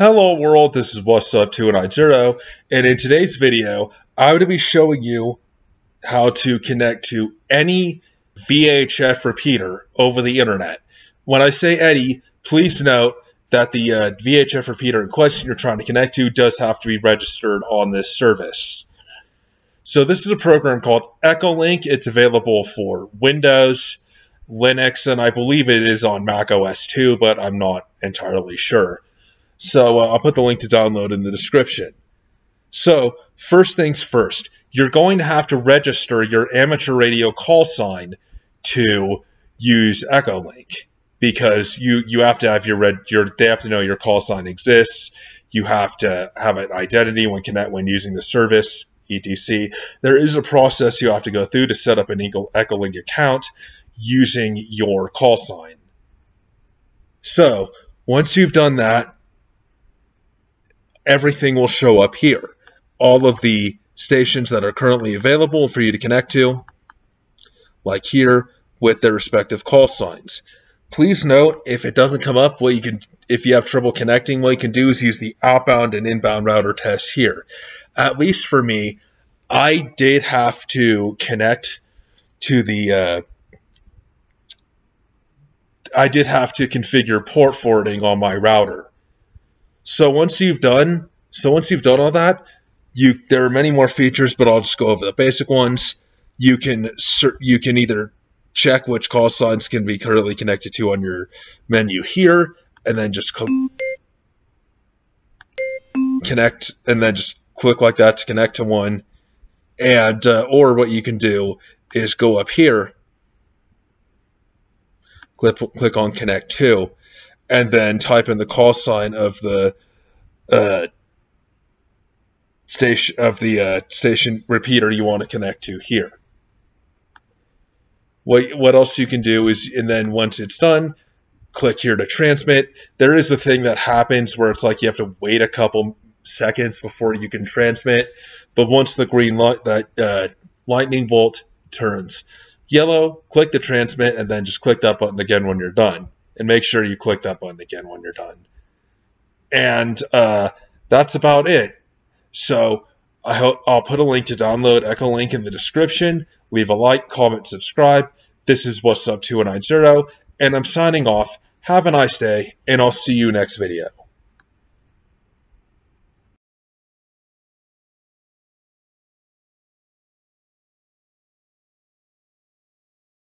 Hello world, this is What's Up 29.0, and in today's video, I'm going to be showing you how to connect to any VHF repeater over the internet. When I say any, please note that the VHF repeater in question you're trying to connect to does have to be registered on this service. So this is a program called EchoLink. It's available for Windows, Linux, and I believe it is on Mac OS too, but I'm not entirely sure. So I'll put the link to download in the description. So first things first, you're going to have to register your amateur radio call sign to use EchoLink because you have to have they have to know your call sign exists. You have to have an identity when using the service, etc. There is a process you have to go through to set up an EchoLink account using your call sign. So once you've done that, everything will show up here. All of the stations that are currently available for you to connect to, like here, with their respective call signs. Please note, if it doesn't come up, if you have trouble connecting, what you can do is use the outbound and inbound router test here. At least for me, I did have to connect to the... I did have to configure port forwarding on my router. So once you've done all that, there are many more features, but I'll just go over the basic ones. You can either check which call signs can be currently connected to on your menu here, and then just connect, and then just click like that to connect to one. And or what you can do is go up here, click on connect to, and then type in the call sign of the station repeater you want to connect to here. What else you can do is, and then once it's done, click here to transmit. There is a thing that happens where it's like you have to wait a couple seconds before you can transmit, but once the green light, that lightning bolt turns yellow, click the transmit, and then just click that button again when you're done. And make sure you click that button again when you're done. And that's about it. So I'll put a link to download EchoLink in the description. Leave a like, comment, subscribe. This is What's Up 29.0, and I'm signing off. Have a nice day, and I'll see you next video.